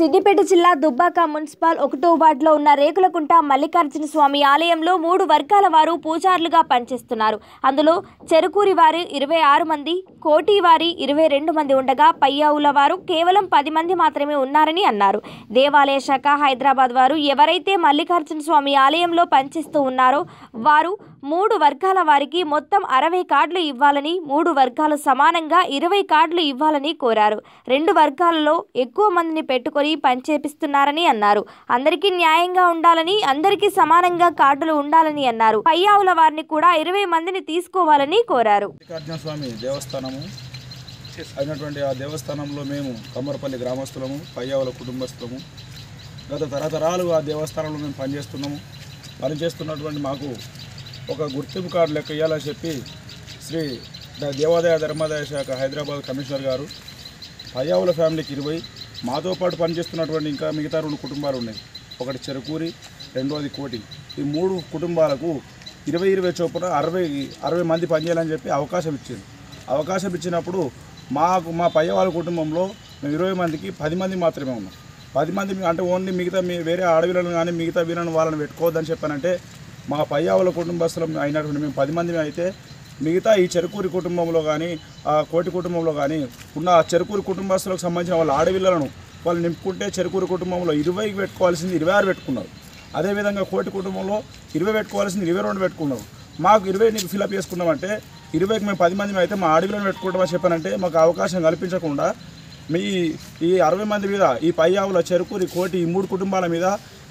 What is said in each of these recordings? సిద్దిపేట జిల్లా దుబ్బాక మున్సిపల్ 1వ వార్డులో ఉన్న రేకులకుంట మల్లికార్జున స్వామి ఆలయంలో 3 వర్గాల వారు పూజారులుగా పనిచేస్తున్నారు. అందులో చెరుకూరి వారు 26 మంది, కోటి వారి 22 మంది ఉండగా పయ్యావుల వారు కేవలం 10 మంది మాత్రమే ఉన్నారని అన్నారు. దేవాలయ శాఖ హైదరాబాద్ వారు ఎవరైతే మల్లికార్జున స్వామి ఆలయంలో పనిచేస్తూ ఉన్నారో వారు 3 వర్గాల వారికి మొత్తం 60 కార్డులు ఇవ్వాలని, 3 వర్గాలు సమానంగా 20 కార్డులు ఇవ్వాలని కోరారు. 2 వర్గాలలో ఎక్కువ మందిని పెట్టుకొని పనిచేపిస్తున్నారని అన్నారు. అందరికీ న్యాయంగా ఉండాలని, అందరికీ సమానంగా కార్డులు ఉండాలని అన్నారు. పయ్యావుల వారిని కూడా 20 మందిని తీసుకోవాలని కోరారు. మల్లికార్జున స్వామి దేవస్థానము అయినటువంటి ఆ దేవస్థానంలో మేము కమ్మరపల్లి గ్రామస్తులము, పయ్యావుల కుటుంబస్తులము. గత తరతరాలు ఆ దేవస్థానంలో మేము పనిచేస్తున్నాము. పనిచేస్తున్నటువంటి మాకు ఒక గుర్తింపు కార్డు లెక్క ఇవ్వాలని చెప్పి శ్రీ దేవాదాయ ధర్మాదాయ శాఖ హైదరాబాద్ కమిషనర్ గారు పయ్యావుల ఫ్యామిలీకి 20, మాతో పాటు పనిచేస్తున్నటువంటి ఇంకా మిగతా 2 కుటుంబాలు ఉన్నాయి. ఒకటి చెరుకూరి, రెండోది కోటి. ఈ 3 కుటుంబాలకు 20-20 చొప్పున 60 మంది పనిచేయాలని చెప్పి అవకాశం ఇచ్చింది. అవకాశం ఇచ్చినప్పుడు మా పయ్యవాళ్ళ కుటుంబంలో మేము 20 మందికి 10 మంది మాత్రమే ఉన్నాం. 10 మంది అంటే ఓన్లీ మిగతా వేరే అడవిలను కానీ మిగతా వీళ్ళని వాళ్ళని పెట్టుకోవద్దని చెప్పానంటే మా పయ్యవాళ్ళ కుటుంబస్తులం అయినటువంటి మేము 10 మంది అయితే మిగతా ఈ చెరుకూరి కుటుంబంలో కానీ ఆ కోటి కుటుంబంలో కానీ ఉన్న ఆ చెరుకూరి కుటుంబస్తులకు సంబంధించిన వాళ్ళ ఆడవిళ్ళను వాళ్ళు నింపుకుంటే చెరుకూరి కుటుంబంలో 20కి పెట్టుకోవాల్సింది 26 పెట్టుకున్నారు. అదేవిధంగా కోటి కుటుంబంలో 20 పెట్టుకోవాల్సింది 22 పెట్టుకున్నారు. మాకు 20ని ఫిలప్ చేసుకున్నామంటే 20కి మేము 10 మంది అయితే మా ఆడవిళ్ళను పెట్టుకుంటామని చెప్పానంటే మాకు అవకాశం కల్పించకుండా మీ ఈ 60 మంది మీద, ఈ పయ్యావుల చెరుకూరి కోటి ఈ 3 కుటుంబాల మీద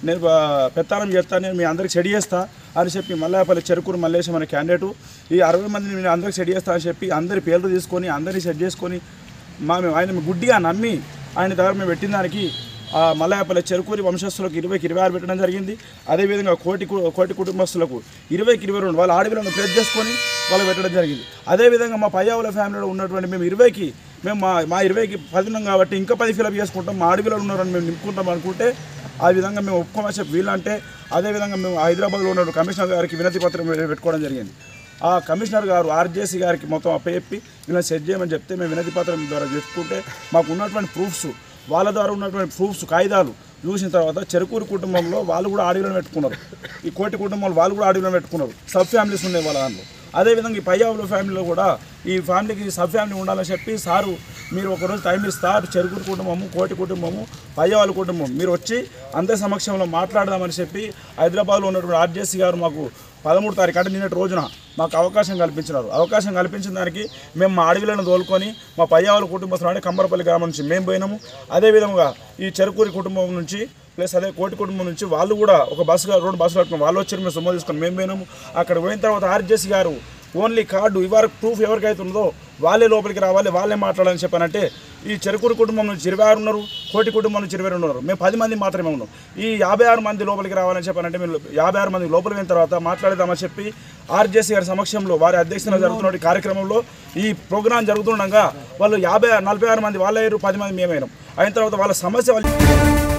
నేను పెత్తానం చేస్తాను, నేను మీ అందరికి చెడి చేస్తా అని చెప్పి మల్లాపల్లి చెరుకూరు మల్లేశం అనే క్యాండిడేటు ఈ 60 మందిని నేను అందరికి సెట్ చేస్తా అని చెప్పి అందరి పేర్లు తీసుకొని అందరినీ సెట్ చేసుకొని మేము ఆయన గుడ్డిగా నమ్మి ఆయన దగ్గర మేము పెట్టిన దానికి ఆ మల్లాపల్లి చెరుకూరి వంశస్థులకు 20-26 పెట్టడం జరిగింది. అదేవిధంగా కోటి కుటుంబస్తులకు 20-22 వాళ్ళ ఆడవిలను ప్లేస్ చేసుకొని వాళ్ళు పెట్టడం జరిగింది. అదేవిధంగా మా పయ్యావుల ఫ్యామిలీలో ఉన్నటువంటి మేము 20కి 10 కాబట్టి ఇంకా 10 ఫిలప్ చేసుకుంటాం, మా ఆడవిలో ఉన్నారని మేము నింపుకుంటాం అనుకుంటే ఆ విధంగా మేము ఒప్పుకోమని చెప్పి వీళ్ళంటే అదేవిధంగా మేము హైదరాబాద్లో ఉన్న కమిషనర్ గారికి వినతి పత్రం పెట్టుకోవడం జరిగింది. ఆ కమిషనర్ గారు ఆర్జేసీ గారికి మొత్తం అప్పచెప్పి వీళ్ళని సెట్ చేయమని చెప్తే మేము వినతి పత్రం ద్వారా చెప్పుకుంటే మాకు ఉన్నటువంటి ప్రూఫ్స్ వాళ్ళ ద్వారా ఉన్నటువంటి ప్రూఫ్స్ కాగితాలు చూసిన తర్వాత చెరుకూరు కుటుంబంలో వాళ్ళు కూడా ఆడవిలో పెట్టుకున్నారు, ఈ కోటి కుటుంబంలో వాళ్ళు కూడా ఆడవిలో పెట్టుకున్నారు. సబ్ ఫ్యామిలీస్ ఉన్నాయి వాళ్ళ దాంట్లో. అదేవిధంగా ఈ పయ్యావుల ఫ్యామిలీలో కూడా ఈ ఫ్యామిలీకి సబ్ ఫ్యామిలీ ఉండాలని చెప్పి సారు మీరు ఒకరోజు టైం ఇస్తారు, చెరుకూరు కుటుంబము, కోటి కుటుంబము, పయ్యావుల కుటుంబం మీరు వచ్చి అందరి సమక్షంలో మాట్లాడదామని చెప్పి హైదరాబాద్లో ఉన్నటువంటి ఆర్జేసీ గారు మాకు 13 తారీఖు అంటే నిన్నటి రోజున మాకు అవకాశం కల్పించినారు. అవకాశం కల్పించిన దానికి మేము మా అడవిలను తోలుకొని మా పయ్యావుల కుటుంబస్తులు అంటే కమ్మరపల్లి గ్రామం నుంచి మేము పోయినాము. అదేవిధంగా ఈ చెరుకూరి కుటుంబం నుంచి ప్లస్ అదే కోటి కుటుంబం నుంచి వాళ్ళు కూడా ఒక బస్సుగా 2 బస్సులు కట్టుకున్నాం. వాళ్ళు వచ్చి మేము సొమ్ము తీసుకొని మేము పోయినాము. అక్కడ పోయిన తర్వాత ఆర్జేసీ గారు ఓన్లీ కార్డు ఇవ్వరు, ప్రూఫ్ ఎవరికైతే ఉందో వాళ్ళే లోపలికి రావాలి, వాళ్ళే మాట్లాడాలని చెప్పానంటే ఈ చెరుకూరు కుటుంబం నుంచి 26 ఉన్నారు, కోటి కుటుంబం నుంచి 22 ఉన్నారు, మేము 10 మంది మాత్రమే ఉన్నాం. ఈ 56 మంది లోపలికి రావాలని చెప్పానంటే మేము 56 మంది లోపలికి వెళ్ళిన తర్వాత మాట్లాడదామని చెప్పి ఆర్జేసీ గారి సమక్షంలో వారి అధ్యక్షతన జరుగుతున్న కార్యక్రమంలో ఈ ప్రోగ్రాం జరుగుతుండగా వాళ్ళు 46 మంది వాళ్ళయ్యారు, 10 మంది మేమైనాం. అయిన తర్వాత వాళ్ళ సమస్య